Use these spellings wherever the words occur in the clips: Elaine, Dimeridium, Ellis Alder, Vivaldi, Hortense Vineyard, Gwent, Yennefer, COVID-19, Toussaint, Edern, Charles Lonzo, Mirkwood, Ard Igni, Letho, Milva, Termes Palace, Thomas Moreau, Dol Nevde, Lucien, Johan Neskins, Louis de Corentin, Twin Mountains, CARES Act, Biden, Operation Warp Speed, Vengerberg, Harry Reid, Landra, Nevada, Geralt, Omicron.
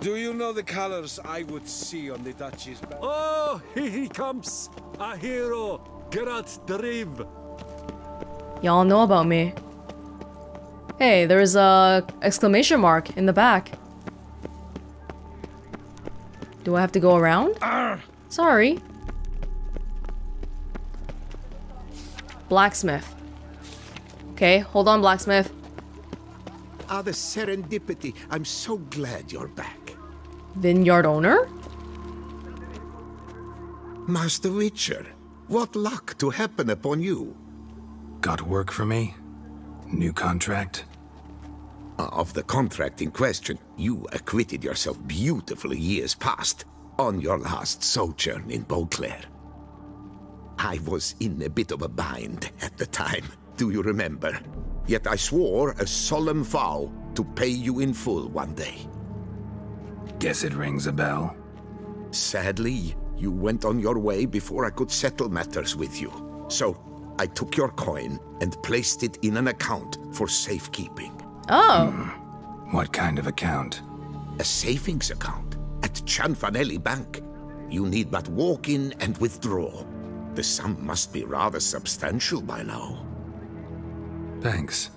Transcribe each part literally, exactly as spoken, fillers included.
Do you know the colors I would see on the Duchess's back? Oh, here he comes! A hero! Geralt Driv! Y'all know about me. Hey, there's a exclamation mark in the back. Do I have to go around? Arr! Sorry. Blacksmith. Okay, hold on, blacksmith. Ah, the serendipity. I'm so glad you're back. Vineyard owner? Master Witcher, what luck to happen upon you. Got work for me? New contract? Uh, of the contract in question, you acquitted yourself beautifully years past, on your last sojourn in Beauclair. I was in a bit of a bind at the time, do you remember? Yet I swore a solemn vow to pay you in full one day. Guess it rings a bell. Sadly, you went on your way before I could settle matters with you. So, I took your coin and placed it in an account for safekeeping. Oh. Hmm. What kind of account? A savings account at Cianfanelli Bank. You need but walk in and withdraw. The sum must be rather substantial by now. Thanks.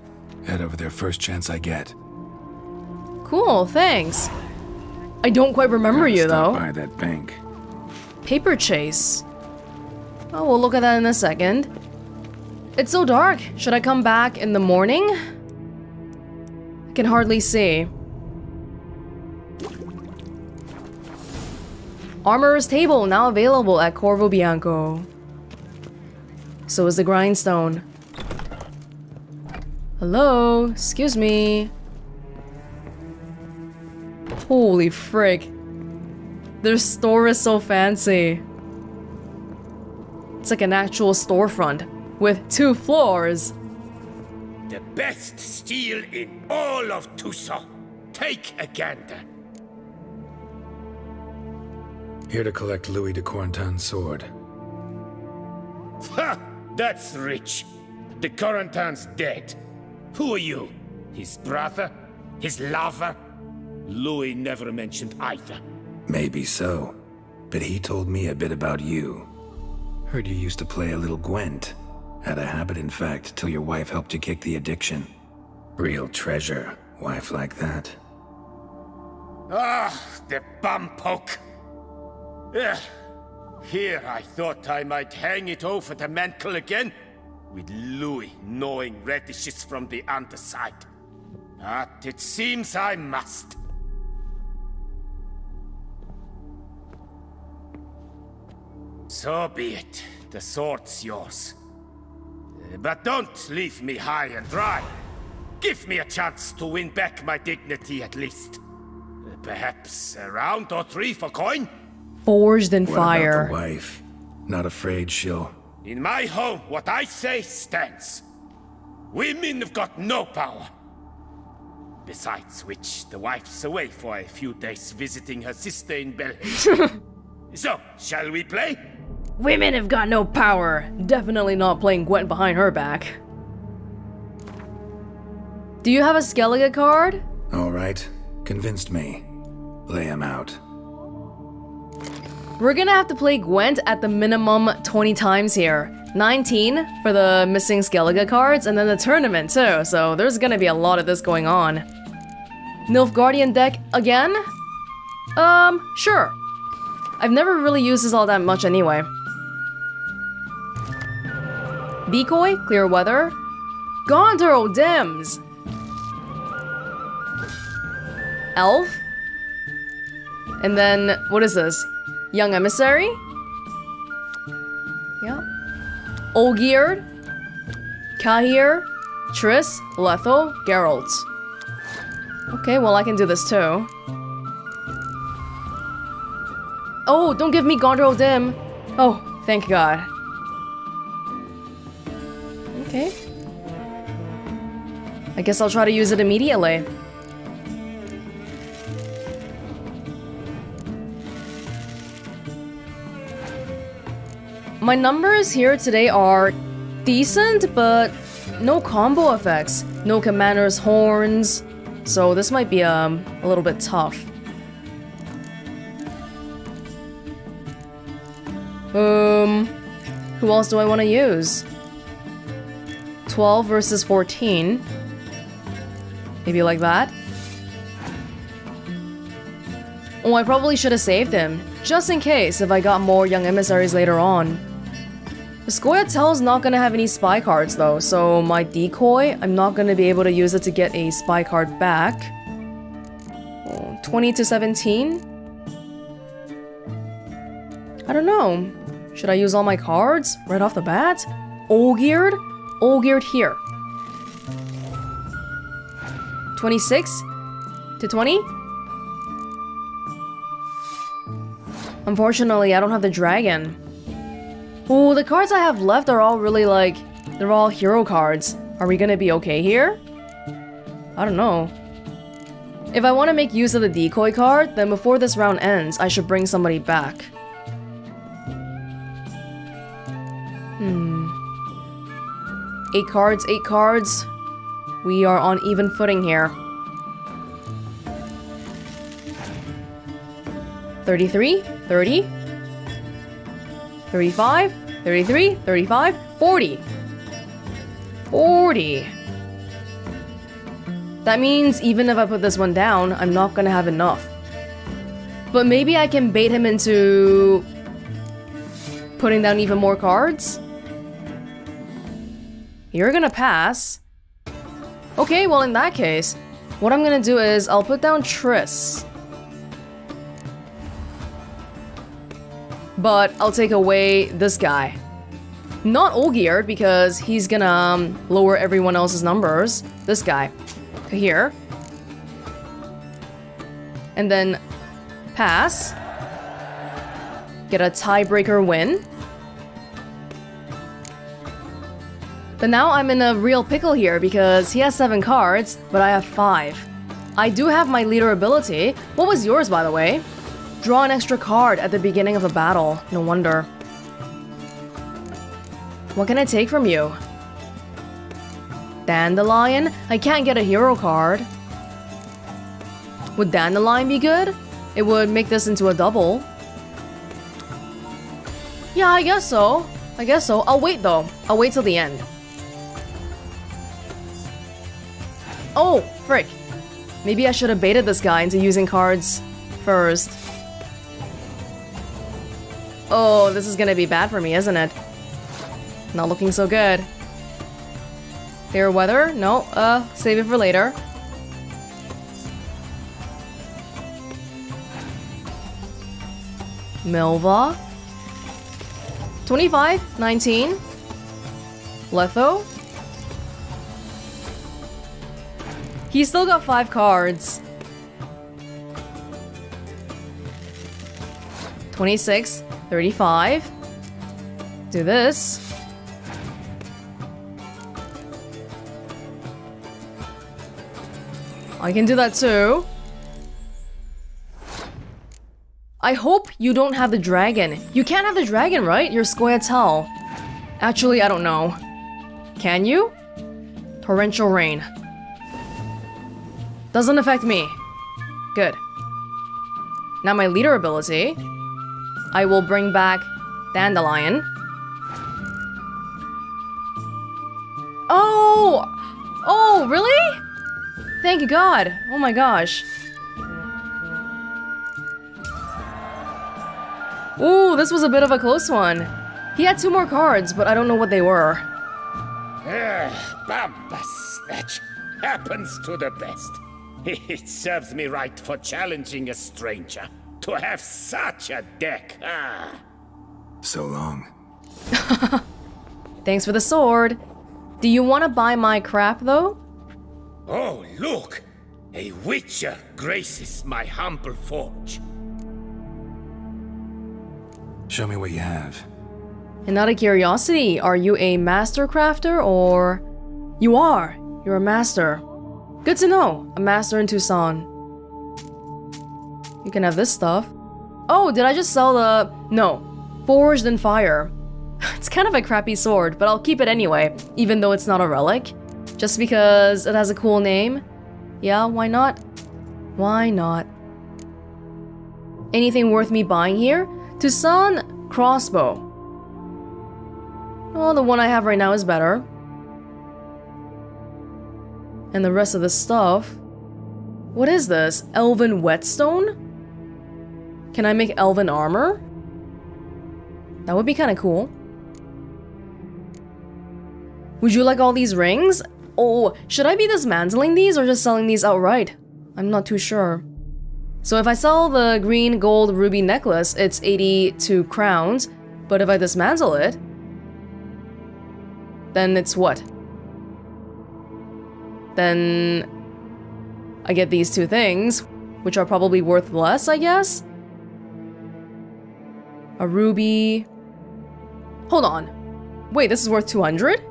Head over there first chance I get. Cool, thanks. I don't quite remember you though. By that bank. Paper chase. Oh, we'll look at that in a second. It's so dark. Should I come back in the morning? I can hardly see. Armorer's table now available at Corvo Bianco. So is the grindstone. Hello? Excuse me. Holy frick. Their store is so fancy. It's like an actual storefront with two floors. The best steel in all of Toussaint. Take a gander. Here to collect Louis de Corentin's sword. Ha! That's rich. De Corentin's dead. Who are you? His brother? His lover? Louis never mentioned either. Maybe so, but he told me a bit about you. Heard you used to play a little Gwent. Had a habit, in fact, till your wife helped you kick the addiction. Real treasure, wife like that. Ah, the bum poke. Ugh. Here I thought I might hang it over the mantle again. With Louis gnawing radishes from the underside. But it seems I must. So be it. The sword's yours. But don't leave me high and dry. Give me a chance to win back my dignity at least. Perhaps a round or three for coin? Forged in fire. What about the wife? Not afraid she'll... In my home, what I say stands. Women have got no power. Besides which, the wife's away for a few days visiting her sister in Belgium. So, shall we play? Women have got no power. Definitely not playing Gwent behind her back. Do you have a Skellige card? Alright, convinced me. Lay him out. We're gonna have to play Gwent at the minimum twenty times here. nineteen for the missing Skellige cards, and then the tournament too, so there's gonna be a lot of this going on. Nilfgaardian deck again? Um, sure. I've never really used this all that much anyway. Decoy, clear weather. Gaunter O'Dimm's! Elf? And then, what is this? Young Emissary? Yeah. Olgierd, Kahir, Triss, Letho, Geralt. Okay, well I can do this too. Oh, don't give me Gaunter O'Dimm! Oh, thank God. Okay. I guess I'll try to use it immediately. My numbers here today are decent, but no combo effects, no commander's horns, so this might be um, a little bit tough. Um, who else do I want to use? twelve versus fourteen. Maybe like that. Oh, I probably should have saved him, just in case if I got more young emissaries later on. Scoia'tael is not going to have any spy cards though, so my decoy, I'm not going to be able to use it to get a spy card back. Oh, twenty to seventeen? I don't know. Should I use all my cards right off the bat? Olgierd? Olgierd here. twenty-six to twenty? Unfortunately, I don't have the dragon. Ooh, the cards I have left are all really like, they're all hero cards. Are we gonna be okay here? I don't know. If I want to make use of the decoy card, then before this round ends, I should bring somebody back. Hmm. Eight cards, eight cards. We are on even footing here. thirty-three, thirty, thirty-five, thirty-three, thirty-five, forty, forty. That means even if I put this one down, I'm not gonna have enough. But maybe I can bait him into putting down even more cards? You're gonna pass. Okay, well in that case, what I'm gonna do is I'll put down Triss. But I'll take away this guy. Not Olgierd, because he's gonna um, lower everyone else's numbers. This guy. Kahir. And then pass. Get a tiebreaker win. But now I'm in a real pickle here because he has seven cards, but I have five. I do have my leader ability. What was yours, by the way? Draw an extra card at the beginning of a battle. No wonder. What can I take from you? Dandelion? I can't get a hero card. Would Dandelion be good? It would make this into a double. Yeah, I guess so. I guess so. I'll wait though. I'll wait till the end. Oh, frick. Maybe I should have baited this guy into using cards first. Oh, this is gonna be bad for me, isn't it? Not looking so good. Fair weather? No. Uh, save it for later. Milva. twenty-five, nineteen. Letho. He's still got five cards. twenty-six, thirty-five. Do this. I can do that too. I hope you don't have the dragon. You can't have the dragon, right? You're Scoia'tael. Actually, I don't know. Can you? Torrential rain. Doesn't affect me. Good. Now my leader ability. I will bring back Dandelion. Oh! Oh, really? Thank God! Oh my gosh. Ooh, this was a bit of a close one. He had two more cards, but I don't know what they were. Ugh, Bambus, that happens to the best. It serves me right for challenging a stranger. To have such a deck, ah. So long. Thanks for the sword. Do you want to buy my crap, though? Oh, look! A witcher graces my humble forge. Show me what you have. And out of curiosity, are you a master crafter, or... You are! You're a master. Good to know! A master in Toussaint. You can have this stuff. Oh, did I just sell the... No. Forged in Fire. It's kind of a crappy sword, but I'll keep it anyway, even though it's not a relic. Just because it has a cool name. Yeah, why not? Why not? Anything worth me buying here? Toussaint Crossbow. Well, the one I have right now is better. And the rest of the stuff... What is this? Elven whetstone? Can I make elven armor? That would be kind of cool. Would you like all these rings? Oh, should I be dismantling these or just selling these outright? I'm not too sure. So if I sell the green gold ruby necklace, it's eighty-two crowns. But if I dismantle it, then it's what? Then I get these two things, which are probably worth less, I guess? A ruby... Hold on. Wait, this is worth two hundred?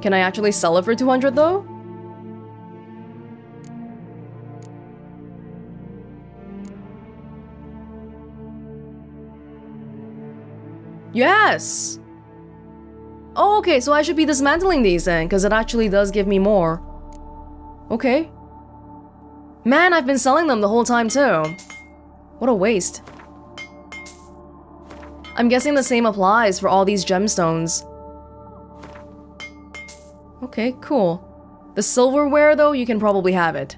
Can I actually sell it for two hundred though? Yes! Oh, okay, so I should be dismantling these then, because it actually does give me more. Okay. Man, I've been selling them the whole time too. What a waste. I'm guessing the same applies for all these gemstones. Okay, cool. The silverware though, you can probably have it.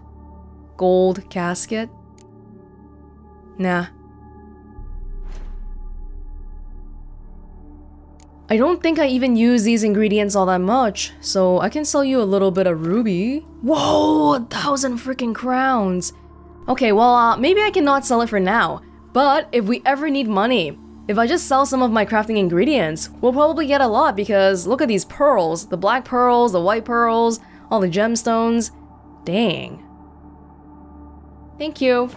Gold casket? Nah. I don't think I even use these ingredients all that much, so I can sell you a little bit of ruby. Whoa, a thousand freaking crowns! Okay, well, uh, maybe I cannot sell it for now, but if we ever need money, if I just sell some of my crafting ingredients, we'll probably get a lot because look at these pearls, the black pearls, the white pearls, all the gemstones. Dang. Thank you.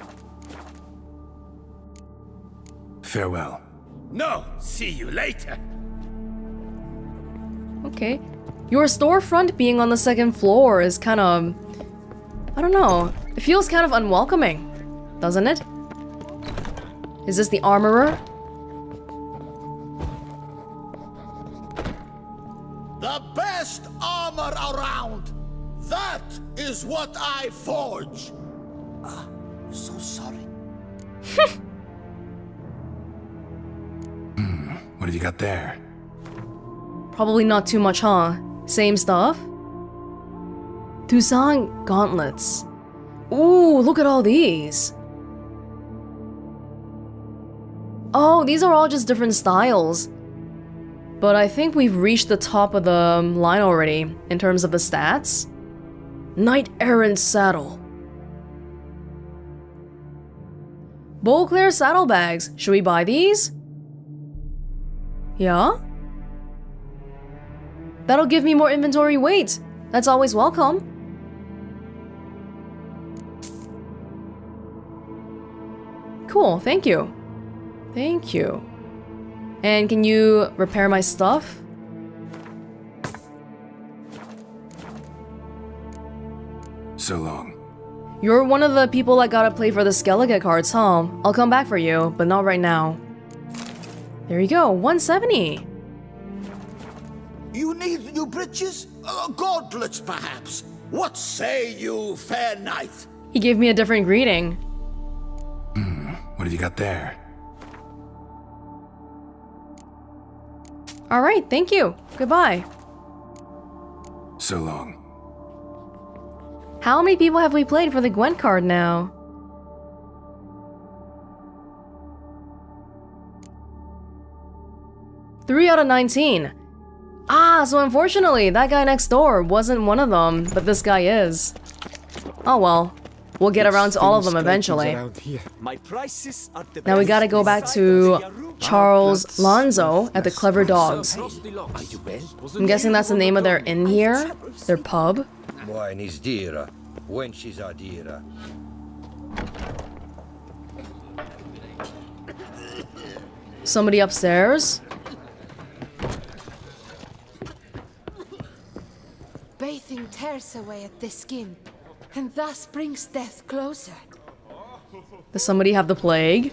Farewell. No, see you later. Okay. Your storefront being on the second floor is kind of... I don't know. It feels kind of unwelcoming, doesn't it? Is this the armorer? The best armor around! That is what I forge! Ah, so sorry. Hmm, what have you got there? Probably not too much, huh? Same stuff? Toussaint gauntlets. Ooh, look at all these. Oh, these are all just different styles. But I think we've reached the top of the line already, in terms of the stats. Knight Errant Saddle. Beauclair saddlebags. Should we buy these? Yeah? That'll give me more inventory weight. That's always welcome. Cool, thank you. Thank you. And can you repair my stuff? So long. You're one of the people that gotta play for the Skellige cards, huh? I'll come back for you, but not right now. There you go, one seventy. You need new breeches? Uh, gauntlets, perhaps? What say you, fair knight? He gave me a different greeting. Hmm, what have you got there? Alright, thank you. Goodbye. So long. How many people have we played for the Gwent card now? three out of nineteen. Ah, so unfortunately, that guy next door wasn't one of them, but this guy is. Oh well, we'll get around to all of them eventually. Now we gotta go back to Charles Lonzo at the Clever Dogs. I'm guessing that's the name of their inn here, their pub. Somebody upstairs. Bathing tears away at the skin, and thus brings death closer. Does somebody have the plague?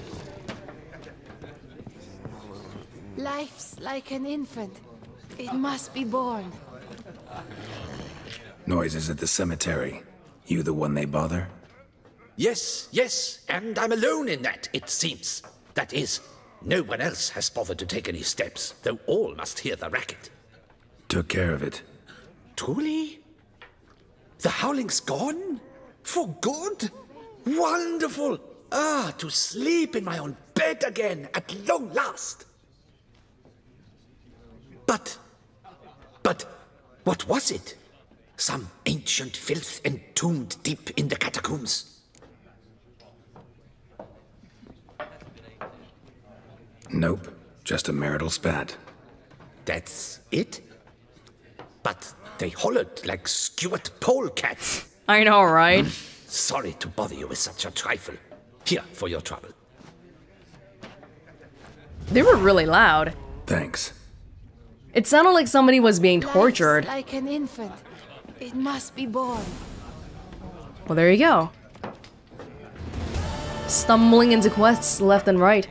Life's like an infant. It must be born. Noises at the cemetery. You the one they bother? Yes, yes, and I'm alone in that, it seems. That is, No one else has bothered to take any steps, though all must hear the racket. Took care of it. Truly? The howling's gone? For good? Wonderful! Ah, to sleep in my own bed again, at long last! But... but... what was it? Some ancient filth entombed deep in the catacombs? Nope. Just a marital spat. That's it? But they hollered like skewered polecats. I know, right? Sorry to bother you with such a trifle. Here, for your trouble. They were really loud. Thanks. It sounded like somebody was being tortured. Like an infant. It must be born. Well, there you go. Stumbling into quests left and right.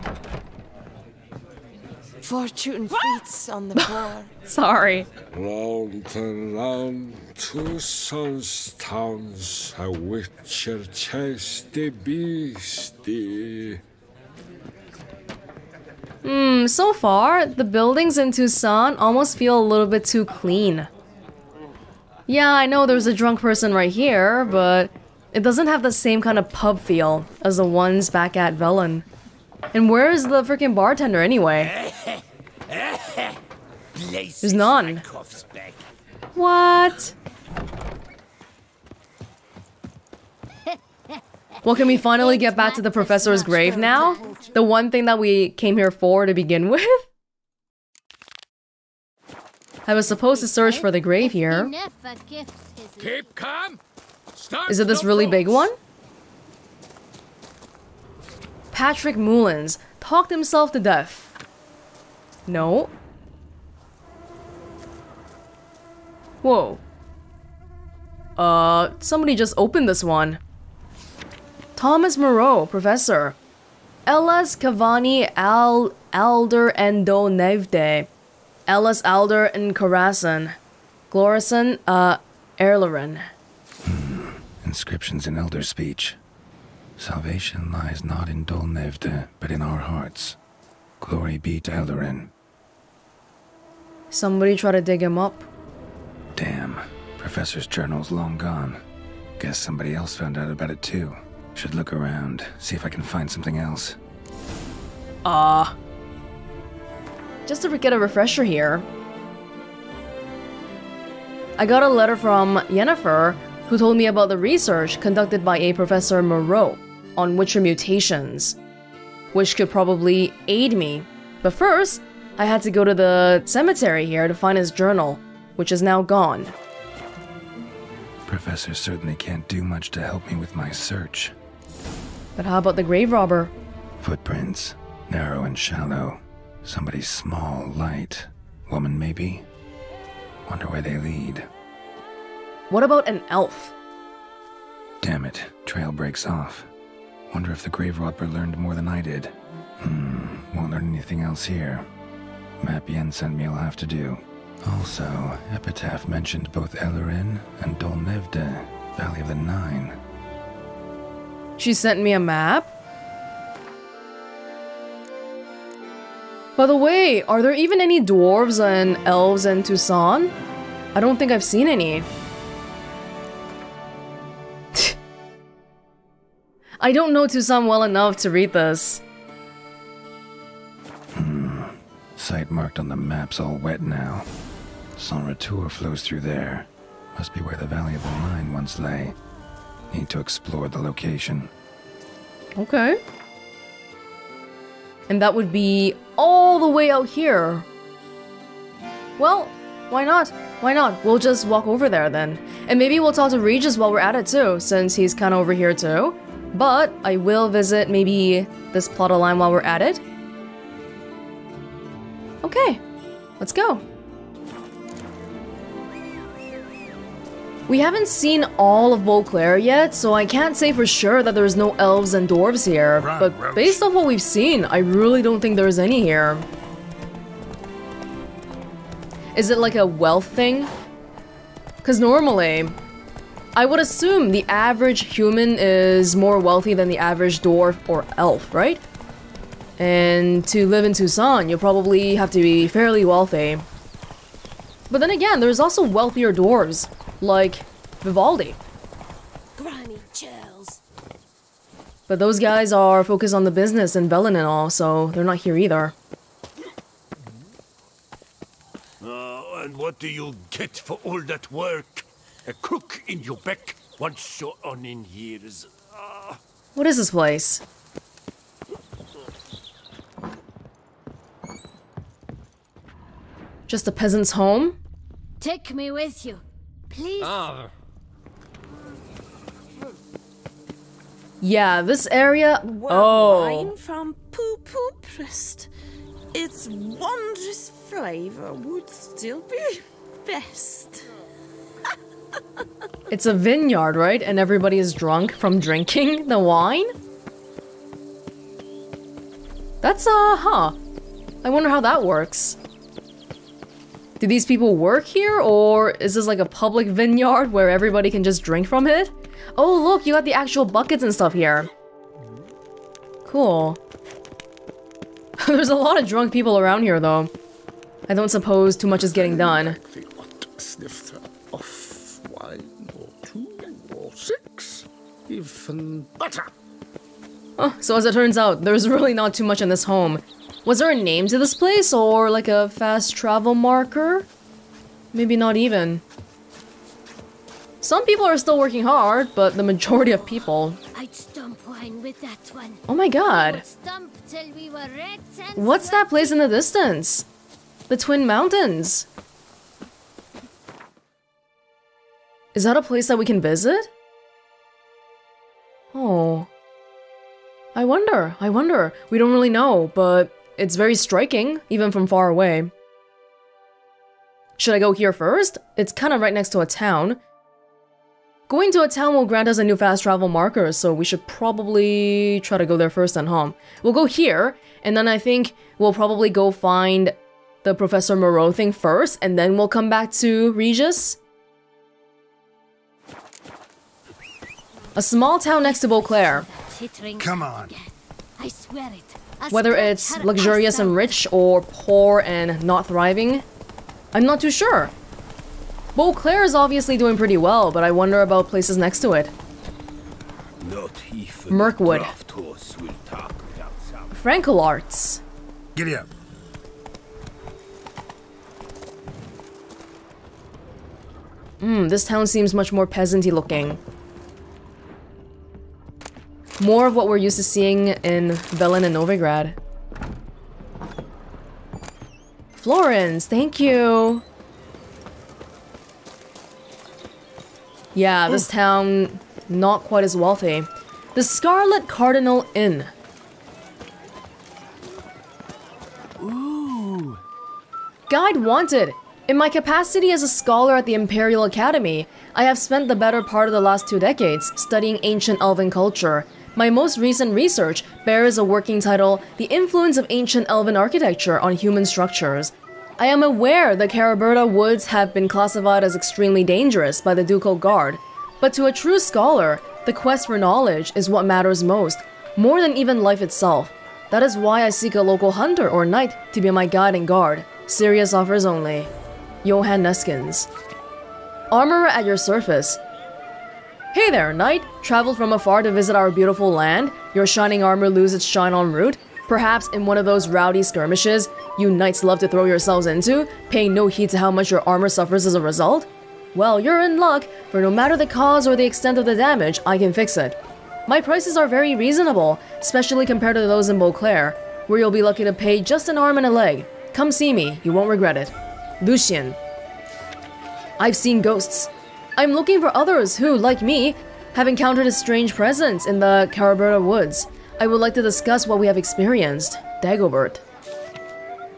Fortune feeds on the floor. Sorry. Round and round, two sons' towns, a witcher chase the beastie. Hmm, so far, the buildings in Toussaint almost feel a little bit too clean. Yeah, I know there's a drunk person right here, but it doesn't have the same kind of pub feel as the ones back at Velen. And where is the freaking bartender anyway? There's none. What? Well, can we finally get back to the professor's grave now? The one thing that we came here for to begin with? I was supposed to search for the grave here. Keep calm. Is it this really big one? Patrick Mulinss talked himself to death. No. Whoa. Uh, somebody just opened this one. Thomas Moreau, Professor. Ellis Cavani Al Alder Endo Nevde. Ellis Alder and Corazon. Glorison, uh, Erlerin. Hmm. Inscriptions in Elder speech. Salvation lies not in Dol Nevde, but in our hearts. Glory be to Eldarin. Somebody try to dig him up. Damn. Professor's journal's long gone. Guess somebody else found out about it too. Should look around, see if I can find something else. Ah. Uh, just to get a refresher here. I got a letter from Yennefer, who told me about the research conducted by a Professor Moreau on witcher mutations, which could probably aid me. But first, I had to go to the cemetery here to find his journal, which is now gone. Professor certainly can't do much to help me with my search. But how about the grave robber? Footprints, narrow and shallow. Somebody small, light. Woman, maybe? Wonder where they lead. What about an elf? Damn it, trail breaks off. Wonder if the grave robber learned more than I did. Hmm, won't learn anything else here. Map Yen sent me will have to do. Also, Epitaph mentioned both Ellerin and Dol Nevde, Valley of the Nine. She sent me a map? By the way, are there even any dwarves and elves in Toussaint? I don't think I've seen any. I don't know Toussaint well enough to read this. Hmm. Site marked on the map's all wet now. Sonratour flows through there. Must be where the Valley of the Nine once lay. Need to explore the location. Okay. And that would be all the way out here. Well, why not? Why not? We'll just walk over there then. And maybe we'll talk to Regis while we're at it too, since he's kind of over here too. But I will visit maybe this plot of line while we're at it. Okay, let's go. We haven't seen all of Beauclair yet, so I can't say for sure that there's no elves and dwarves here. Run, but Roach. Based off what we've seen, I really don't think there's any here. Is it like a wealth thing? Because normally, I would assume the average human is more wealthy than the average dwarf or elf, right? And to live in Toussaint, you'll probably have to be fairly wealthy. But then again, there's also wealthier dwarves, like Vivaldi. Grimy churls. But those guys are focused on the business in Velen and all, so they're not here either. Uh, and what do you get for all that work? A crook in your back, once you're on in years. Uh... What is this place? Just a peasant's home? Take me with you, please. Ah. Yeah, this area. Oh. Wine from Poo Poo Prest. Its wondrous flavor would still be best. It's a vineyard, right? And everybody is drunk from drinking the wine? That's, uh, huh. I wonder how that works. Do these people work here, or is this like a public vineyard where everybody can just drink from it? Oh, look, you got the actual buckets and stuff here. Cool. There's a lot of drunk people around here, though. I don't suppose too much is getting done. Off wine or two or six, even butter. Oh, so as it turns out, there's really not too much in this home. Was there a name to this place, or like a fast travel marker? Maybe not even. Some people are still working hard, but the majority of people... I'd stump wine with that one. Oh my god. Stump till we were red. What's that place in the distance? The Twin Mountains. Is that a place that we can visit? Oh. I wonder, I wonder. We don't really know, but it's very striking, even from far away. Should I go here first? It's kind of right next to a town. Going to a town will grant us a new fast travel marker, so we should probably try to go there first and home. We'll go here, and then I think we'll probably go find the Professor Moreau thing first, and then we'll come back to Regis. A small town next to Beauclair. Come on. Whether it's luxurious and rich, or poor and not thriving, I'm not too sure. Beauclair is obviously doing pretty well, but I wonder about places next to it. Mirkwood. Francollarts. Giddy up. Hmm, this town seems much more peasanty looking. More of what we're used to seeing in Velen and Novigrad. Florence, thank you! Yeah, this Oof. town, not quite as wealthy. The Scarlet Cardinal Inn. Ooh. Guide wanted! In my capacity as a scholar at the Imperial Academy, I have spent the better part of the last two decades studying ancient elven culture. My most recent research bears a working title, The Influence of Ancient Elven Architecture on Human Structures. I am aware the Caroberta Woods have been classified as extremely dangerous by the Ducal Guard, but to a true scholar, the quest for knowledge is what matters most, more than even life itself. That is why I seek a local hunter or knight to be my guide and guard. Serious offers only. Johan Neskins. Armorer at your service. Hey there, knight! Traveled from afar to visit our beautiful land? Your shining armor lose its shine en route? Perhaps in one of those rowdy skirmishes you knights love to throw yourselves into, paying no heed to how much your armor suffers as a result? Well, you're in luck, for no matter the cause or the extent of the damage, I can fix it. My prices are very reasonable, especially compared to those in Beauclair, where you'll be lucky to pay just an arm and a leg. Come see me, you won't regret it. Lucien. I've seen ghosts. I'm looking for others who, like me, have encountered a strange presence in the Caroberta Woods. I would like to discuss what we have experienced. Dagobert.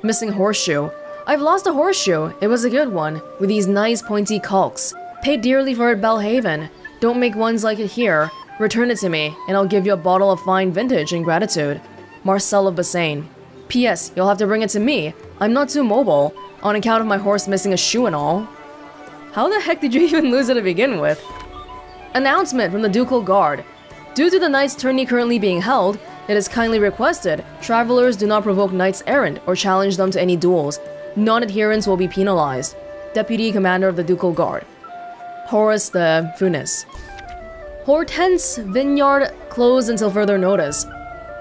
Missing horseshoe. I've lost a horseshoe. It was a good one, with these nice pointy calks. Paid dearly for it at Belhaven. Don't make ones like it here. Return it to me, and I'll give you a bottle of fine vintage in gratitude. Marcel of Bassane. P S. You'll have to bring it to me. I'm not too mobile, on account of my horse missing a shoe and all. How the heck did you even lose it to begin with? Announcement from the Ducal Guard. Due to the knight's tourney currently being held, It is kindly requested, travelers do not provoke knights errant or challenge them to any duels. Non-adherents will be penalized. Deputy Commander of the Ducal Guard, Horace de Funes. Hortense Vineyard closed until further notice.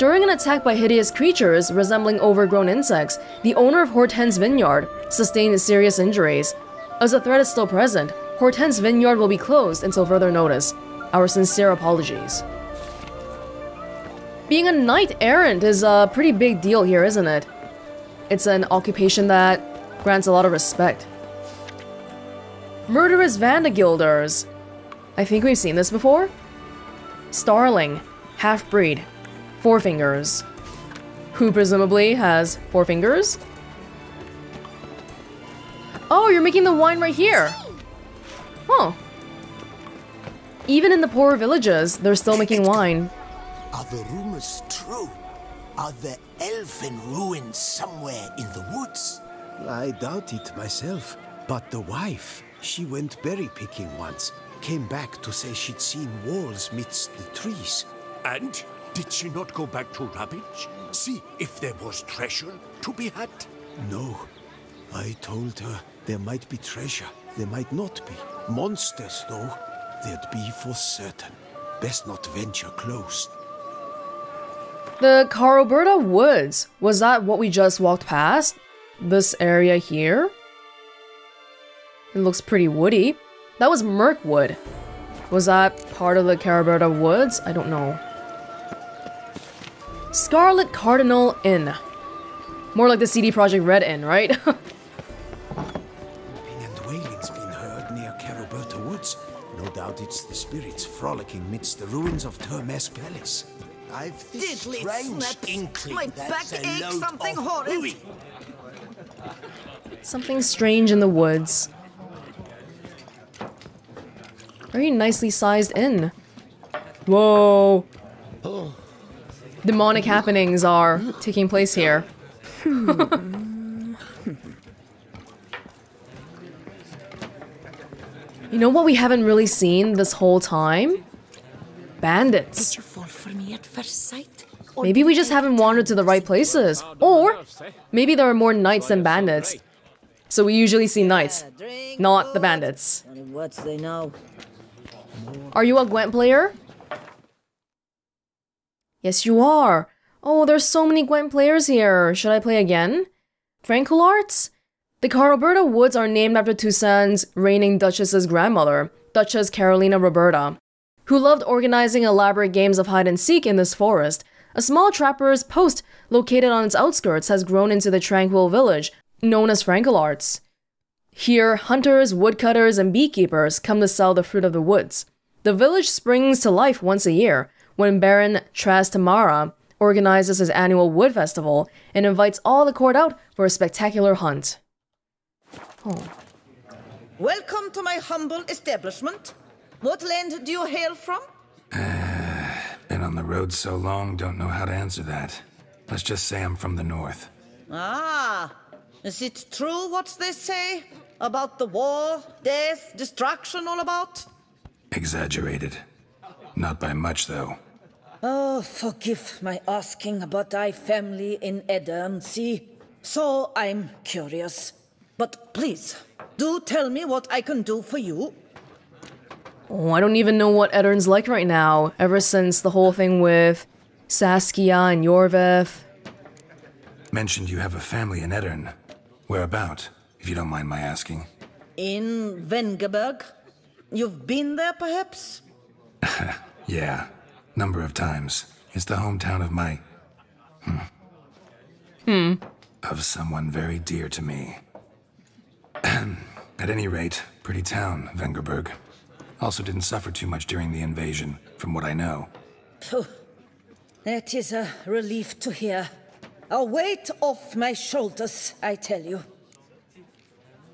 During an attack by hideous creatures resembling overgrown insects, the owner of Hortense Vineyard sustained serious injuries. As the threat is still present, Hortense Vineyard will be closed until further notice. Our sincere apologies. Being a knight errant is a pretty big deal here, isn't it? It's an occupation that grants a lot of respect. Murderous Vandagilders. I think we've seen this before. Starling, half-breed, four fingers. Who presumably has four fingers? Oh, you're making the wine right here! Huh. Even in the poorer villages, they're still making wine. Are the rumors true? Are there elfin ruins somewhere in the woods? I doubt it myself, but the wife... She went berry-picking once, came back to say she'd seen walls midst the trees. And did she not go back to rummage? See if there was treasure to be had? No. I told her there might be treasure, there might not be. Monsters, though, there'd be for certain. Best not venture close. The Caroberta Woods. Was that what we just walked past? This area here? It looks pretty woody. That was Mirkwood. Was that part of the Caroberta Woods? I don't know. Scarlet Cardinal Inn. More like the C D Projekt Red Inn, right? Weeping and wailing's been heard near Caroberta Woods. No doubt it's the spirits frolicking midst the ruins of Termes Palace. I've this Diddly strange snaps. Inkling My that's back aches something horrid. Hooey. Something strange in the woods. Very nicely sized inn. Whoa. Demonic happenings are taking place here. You know what we haven't really seen this whole time? Bandits. Did you fall for me at first sight? Maybe we just haven't wandered to the right places. Or maybe there are more knights than bandits. So we usually see knights, not the bandits. What they know. Are you a Gwent player? Yes, you are. Oh, there's so many Gwent players here. Should I play again? Francollarts? The Caroberta Woods are named after Toussaint's reigning Duchess's grandmother, Duchess Carolina Roberta, who loved organizing elaborate games of hide-and-seek in this forest. A small trapper's post located on its outskirts has grown into the tranquil village known as Francollarts. Here, hunters, woodcutters, and beekeepers come to sell the fruit of the woods. The village springs to life once a year, when Baron Trastamara organizes his annual wood festival and invites all the court out for a spectacular hunt. Oh. Welcome to my humble establishment. What land do you hail from? Uh, been on the road so long, don't know how to answer that. Let's just say I'm from the north. Ah, is it true what they say? About the war, death, destruction all about? Exaggerated. Not by much, though. Oh, forgive my asking about thy family in Edern, see? So I'm curious. But please, do tell me what I can do for you. Oh, I don't even know what Edern's like right now, ever since the whole thing with Saskia and Yorveth. Mentioned you have a family in Edern. Whereabout, if you don't mind my asking? In Vengerberg. You've been there, perhaps? Yeah, number of times. It's the hometown of my... Hmm. Hmm. Of someone very dear to me. At any rate, pretty town, Vengerberg. Also didn't suffer too much during the invasion, from what I know. Pooh. That is a relief to hear. A weight off my shoulders, I tell you.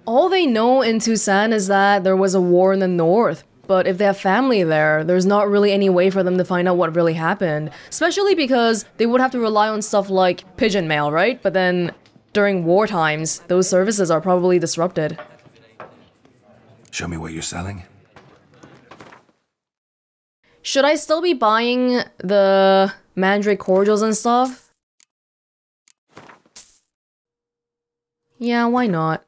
All they know in Toussaint is that there was a war in the north, but if they have family there, there's not really any way for them to find out what really happened. Especially because they would have to rely on stuff like pigeon mail, right? But then, during war times, those services are probably disrupted. Show me what you're selling. Should I still be buying the mandrake cordials and stuff? Yeah, why not?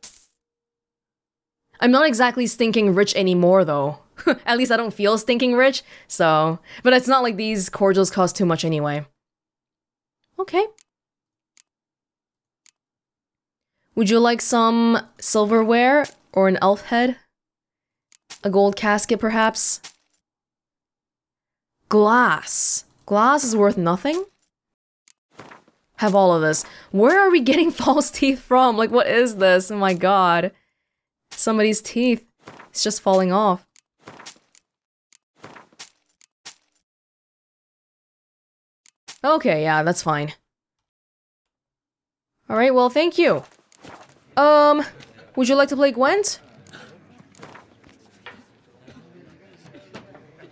I'm not exactly stinking rich anymore, though. At least I don't feel stinking rich, so... But it's not like these cordials cost too much anyway. Okay. Would you like some silverware or an elf head? A gold casket, perhaps? Glass. Glass is worth nothing? Have all of this. Where are we getting false teeth from? Like, what is this? Oh my god. Somebody's teeth. It's just falling off. Okay, yeah, that's fine. Alright, well, thank you. Um, would you like to play Gwent?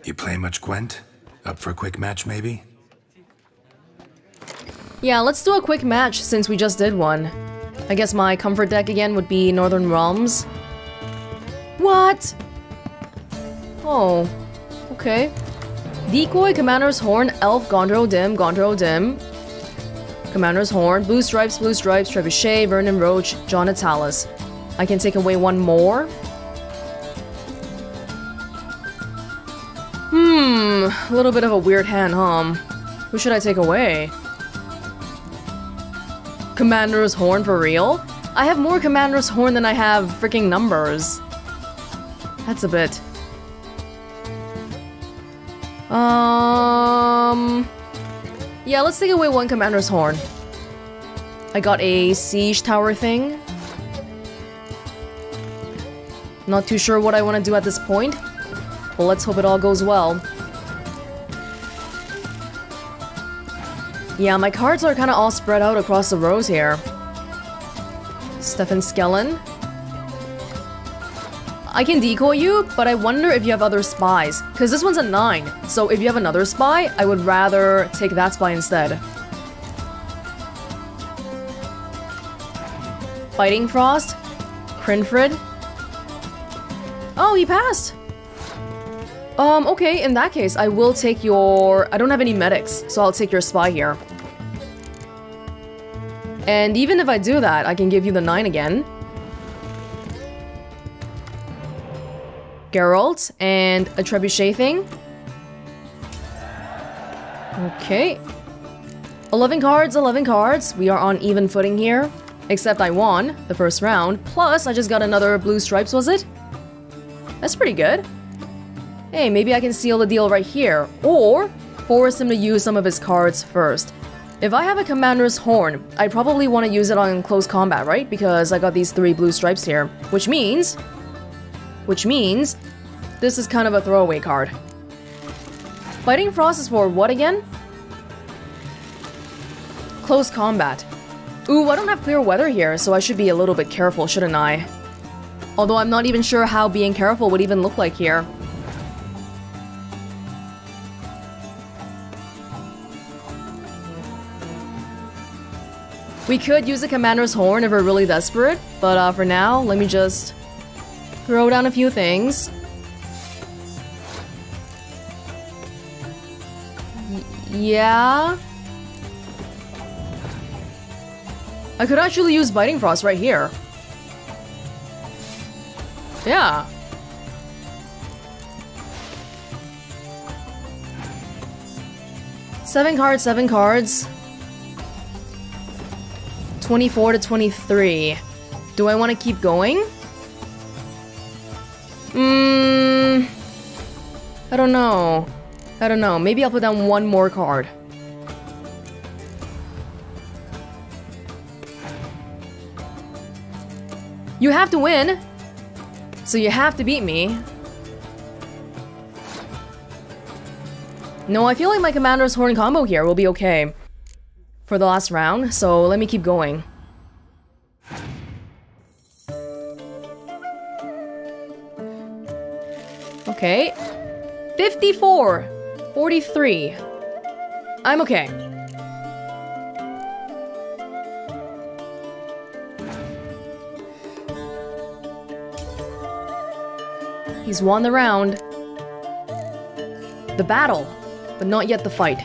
You play much Gwent? Up for a quick match, maybe? Yeah, let's do a quick match since we just did one. I guess my comfort deck again would be Northern Realms. What? Oh, okay. Decoy, Commander's Horn, Elf, Gaunter O'Dimm, Gaunter O'Dimm, Commander's Horn, Blue Stripes, Blue Stripes, Trebuchet, Vernon Roach, John Atalas. I can take away one more. Hmm, a little bit of a weird hand, huh? Who should I take away? Commander's Horn, for real? I have more Commander's Horn than I have freaking numbers. That's a bit... Um. Yeah, let's take away one Commander's Horn. I got a siege tower thing. Not too sure what I want to do at this point. Well, let's hope it all goes well. Yeah, my cards are kind of all spread out across the rows here. Stefan Skellen. I can decoy you, but I wonder if you have other spies, because this one's a nine, so if you have another spy, I would rather take that spy instead. Fighting Frost? Crinfrid? Oh, he passed! Um, okay, in that case, I will take your... I don't have any medics, so I'll take your spy here. And even if I do that, I can give you the nine again. Geralt, and a trebuchet thing. Okay. eleven cards, eleven cards. We are on even footing here. Except I won the first round. Plus, I just got another blue stripes, was it? That's pretty good. Hey, maybe I can seal the deal right here. Or force him to use some of his cards first. If I have a commander's horn, I probably want to use it on close combat, right? Because I got these three blue stripes here. Which means... Which means, this is kind of a throwaway card. Fighting Frost is for what again? Close combat. Ooh, I don't have clear weather here, so I should be a little bit careful, shouldn't I? Although I'm not even sure how being careful would even look like here. We could use a commander's horn if we're really desperate, but uh, for now, let me just... throw down a few things. Y- yeah. I could actually use Biting Frost right here. Yeah. Seven cards, seven cards. twenty-four to twenty-three. Do I want to keep going? Mmm... I don't know. I don't know. Maybe I'll put down one more card. You have to win! So you have to beat me. No, I feel like my Commander's Horn combo here will be okay for the last round, so let me keep going. Okay, fifty-four, forty-three, I'm okay. He's won the round. The battle, but not yet the fight.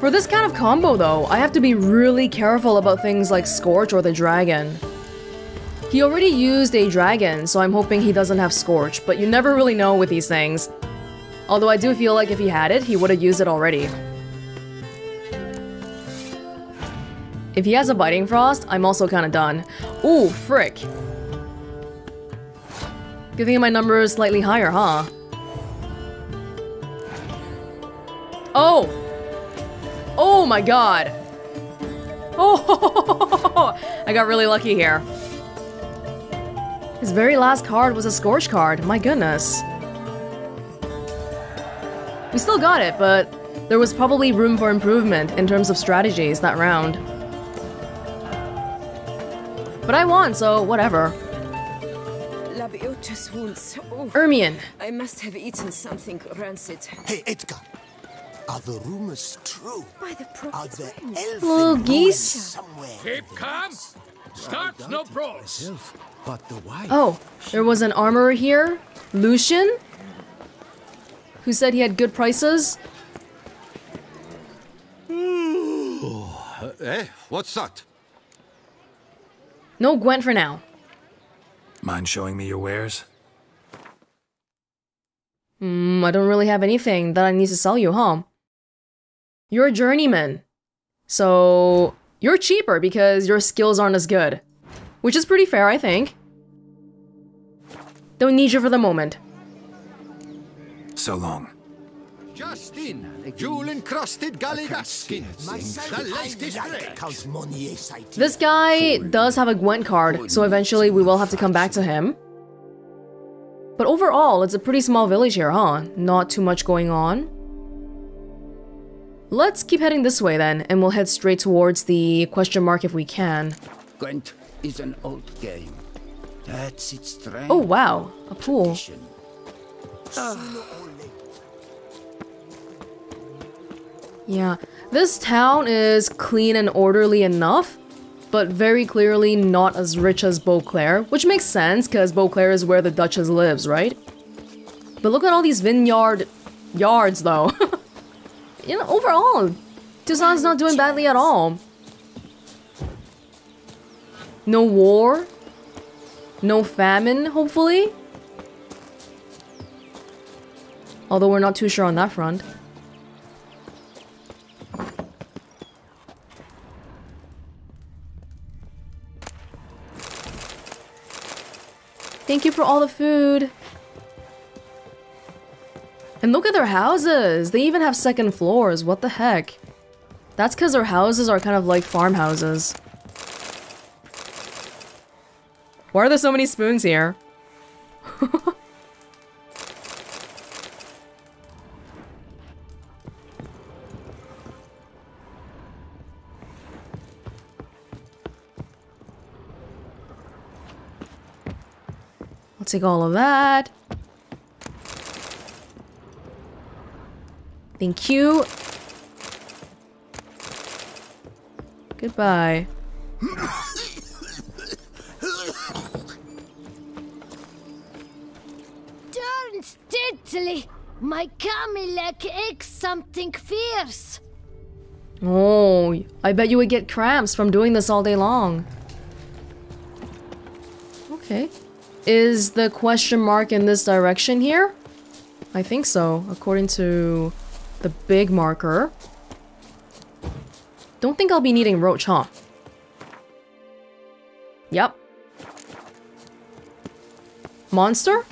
For this kind of combo though, I have to be really careful about things like Scorch or the Dragon. He already used a Dragon, so I'm hoping he doesn't have Scorch, but you never really know with these things. Although I do feel like if he had it, he would have used it already. If he has a Biting Frost, I'm also kinda done. Ooh, frick. Good thing my number is slightly higher, huh? Oh! Oh my god! Oh! I got really lucky here. His very last card was a Scorch card, my goodness. We still got it, but there was probably room for improvement in terms of strategies that round. But I won, so whatever. Ermion. I must have eaten something rancid. Hey, Edgar. Are the rumors true? By the prophet's wings. Little geese. Keep calm. Start no prose. Oh, there was an armorer here. Lucian? Who said he had good prices? Hey, what's that? No Gwent for now. Mind showing me your wares? Hmm, I don't really have anything that I need to sell you, huh? You're a journeyman. So, you're cheaper because your skills aren't as good. Which is pretty fair, I think. Don't need you for the moment. So long. Justin, jewel-encrusted galligaskin. This guy does have a Gwent card, so eventually we will have to come back to him. But overall, it's a pretty small village here, huh? Not too much going on. Let's keep heading this way then, and we'll head straight towards the question mark if we can. Gwent is an old game. That's its strength. Oh wow, a pool. Yeah, this town is clean and orderly enough, but very clearly not as rich as Beauclair, which makes sense because Beauclair is where the Duchess lives, right? But look at all these vineyard yards though. You know, overall, Toussaint's not doing badly at all. No war, no famine, hopefully. Although we're not too sure on that front. Thank you for all the food. And look at their houses. They even have second floors. What the heck? That's because their houses are kind of like farmhouses. Why are there so many spoons here? Take all of that. Thank you. Goodbye. Turn steadily. My Camilek aches something fierce. Oh, I bet you would get cramps from doing this all day long. Okay. Is the question mark in this direction here? I think so, according to the big marker. Don't think I'll be needing Roach, huh? Yep. Monster?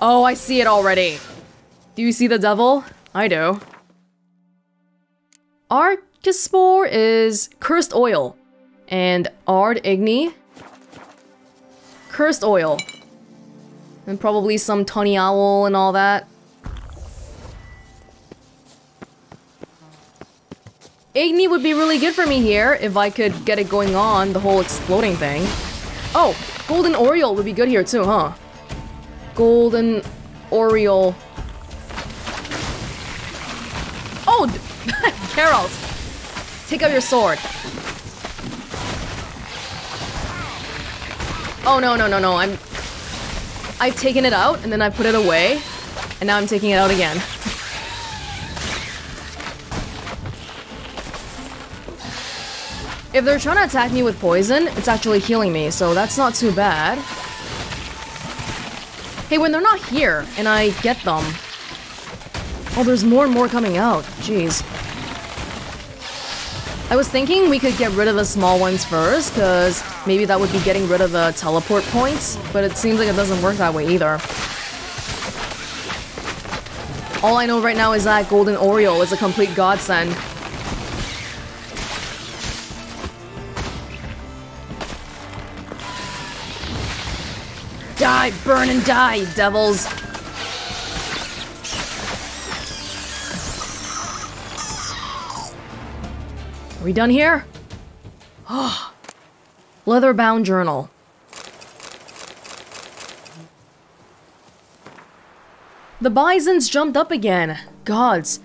Oh, I see it already. Do you see the devil? I do. Archospore is Cursed Oil. And Ard Igni? Cursed Oil. And probably some tawny owl and all that. Igni would be really good for me here if I could get it going on, the whole exploding thing. Oh, Golden Oriole would be good here too, huh? Golden Oriole. Oh, Geralt! Take up your sword. Oh no, no, no, no, I'm... I've taken it out, and then I put it away, and now I'm taking it out again. If they're trying to attack me with poison, it's actually healing me, so that's not too bad. Hey, when they're not here, and I get them... Oh, there's more and more coming out. Jeez. I was thinking we could get rid of the small ones first, because maybe that would be getting rid of the teleport points, but it seems like it doesn't work that way either. All I know right now is that Golden Oriole is a complete godsend. Die, burn and die, devils! Are we done here? Oh, leather-bound journal. The bisons jumped up again. Gods.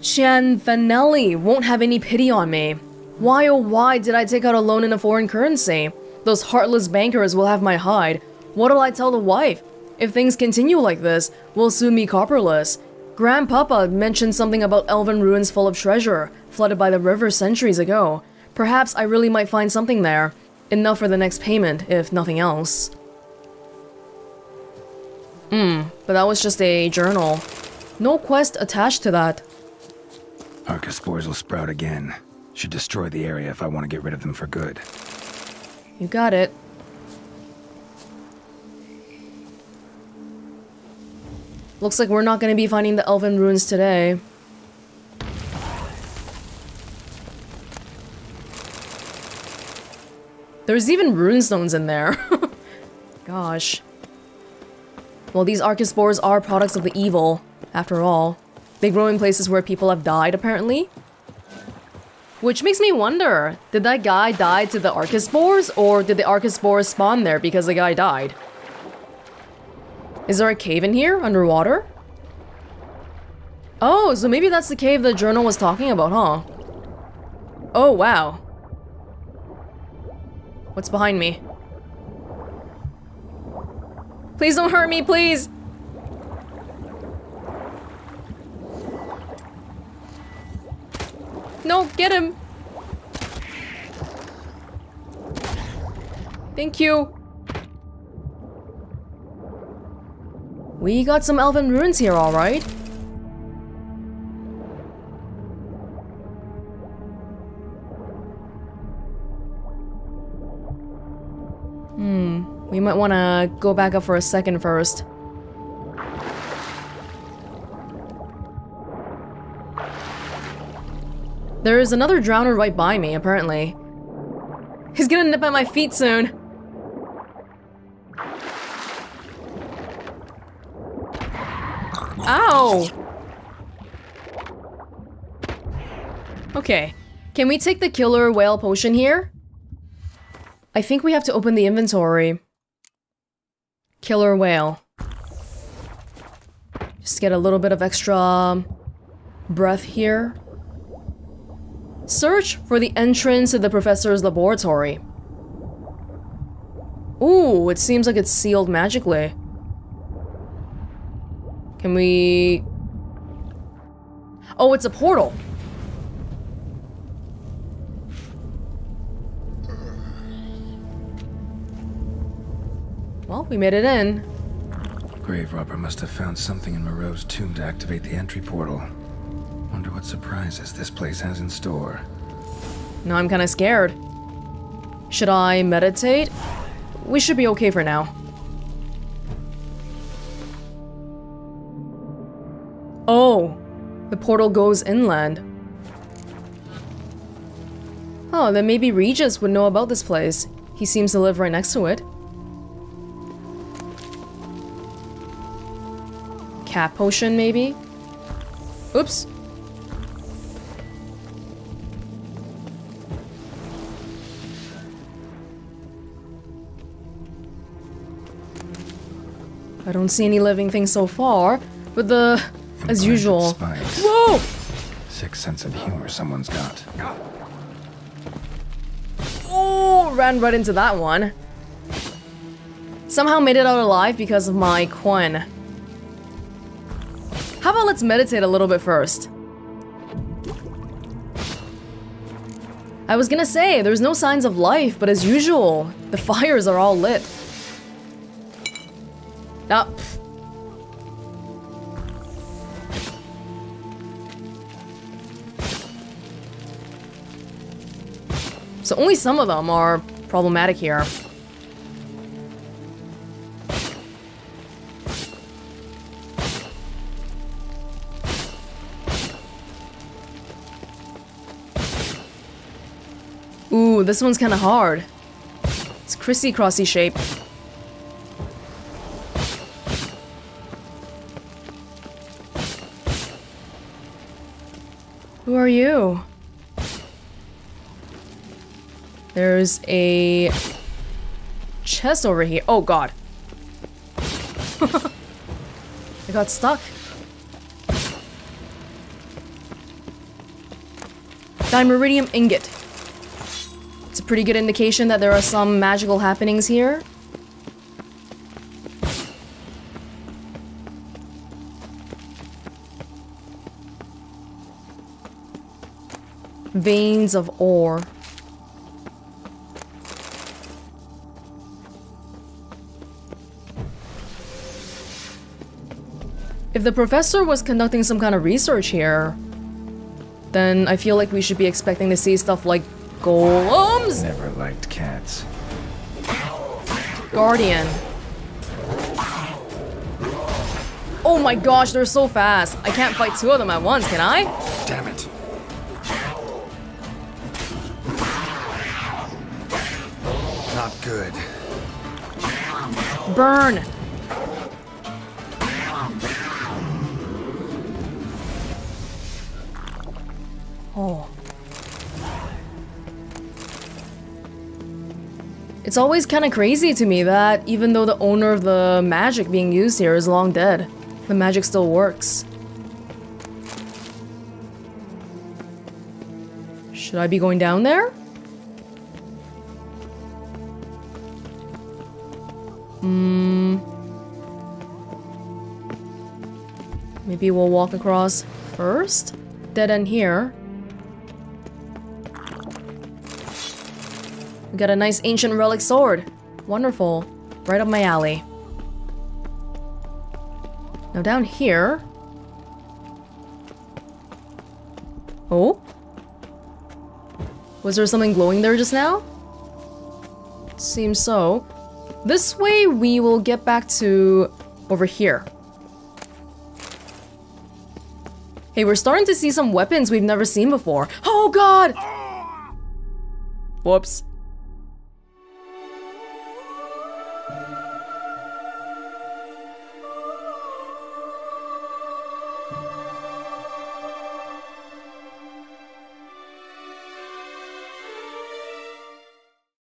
Cianfanelli won't have any pity on me. Why oh why did I take out a loan in a foreign currency? Those heartless bankers will have my hide. What'll I tell the wife? If things continue like this, we'll soon be copperless. Grandpapa mentioned something about elven ruins full of treasure, flooded by the river centuries ago. Perhaps I really might find something there. Enough for the next payment, if nothing else. Hmm, but that was just a journal. No quest attached to that. Archospores will sprout again. Should destroy the area if I want to get rid of them for good. You got it. Looks like we're not going to be finding the elven ruins today. There's even runestones in there. Gosh. Well, these Archospores are products of the evil, after all. They grow in places where people have died, apparently. Which makes me wonder, did that guy die to the Archospores, or did the Archospores spawn there because the guy died? Is there a cave in here, underwater? Oh, so maybe that's the cave the journal was talking about, huh? Oh, wow. What's behind me? Please don't hurt me, please! No, get him! Thank you. We got some elven ruins here, all right. Hmm, we might want to go back up for a second first. There is another drowner right by me, apparently. He's gonna nip at my feet soon. Ow! Okay, can we take the killer whale potion here? I think we have to open the inventory. Killer whale. Just get a little bit of extra breath here. Search for the entrance to the professor's laboratory. Ooh, it seems like it's sealed magically. Can we... Oh, it's a portal! Well, we made it in. Grave robber must have found something in Moreau's tomb to activate the entry portal. Wonder what surprises this place has in store. Now I'm kinda scared. Should I meditate? We should be okay for now. Oh, the portal goes inland. Oh, then maybe Regis would know about this place. He seems to live right next to it. Cat potion, maybe? Oops. I don't see any living things so far, but the... As usual. Spice. Whoa! Sick sense of humor someone's got. Oh, ran right into that one. Somehow made it out alive because of my coin. How about let's meditate a little bit first? I was gonna say, there's no signs of life, but as usual, the fires are all lit. Ah. So only some of them are problematic here. Ooh, this one's kind of hard. It's crissy-crossy shape. Who are you? There's a chest over here. Oh god. I got stuck. Dimeridium ingot. It's a pretty good indication that there are some magical happenings here. Veins of ore. If the professor was conducting some kind of research here, then I feel like we should be expecting to see stuff like golems. Never liked cats. Guardian. Oh my gosh, they're so fast. I can't fight two of them at once, can I? Damn it. Not good. Burn. Oh. It's always kind of crazy to me that even though the owner of the magic being used here is long dead, the magic still works. Should I be going down there? Hmm. Maybe we'll walk across first? Dead end here. We got a nice ancient relic sword. Wonderful. Right up my alley. Now down here... Oh? Was there something glowing there just now? Seems so. This way we will get back to... over here. Hey, we're starting to see some weapons we've never seen before. Oh god! Whoops.